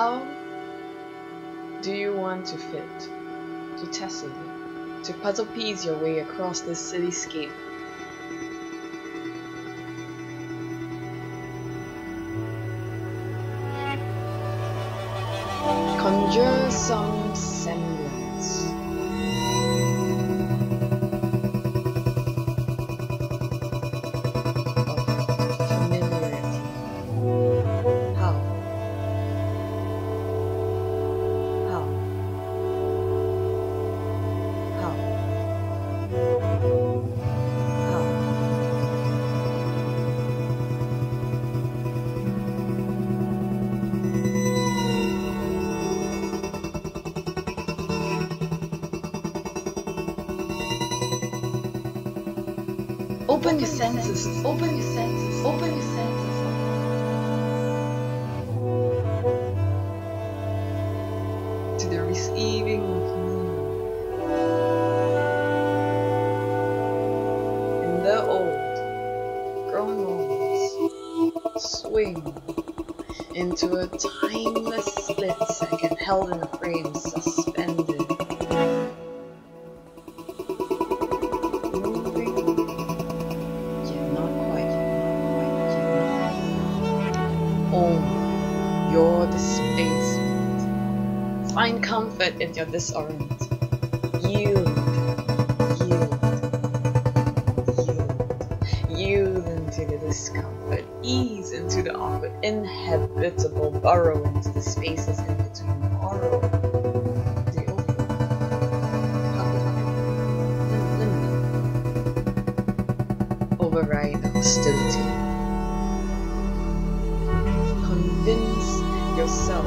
How do you want to fit, to tussle, to puzzle piece your way across this cityscape? Conjure some semblance. Open your senses, open your senses, open your senses to the receiving of me. In the old, grown moments swing into a timeless split second held in a frame suspended. Your displacement. Find comfort in your disorient. Yield, yield, yield, yield into the discomfort. Ease into the awkward, inhabitable. Burrow into the spaces in between. Borrow the open. Override hostility. Convince yourself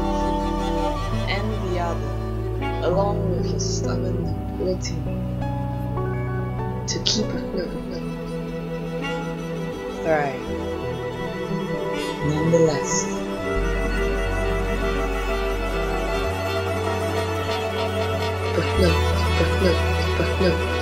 and the other, along with your stubborn ability to keep afloat, thrive. Nonetheless, afloat, afloat, afloat.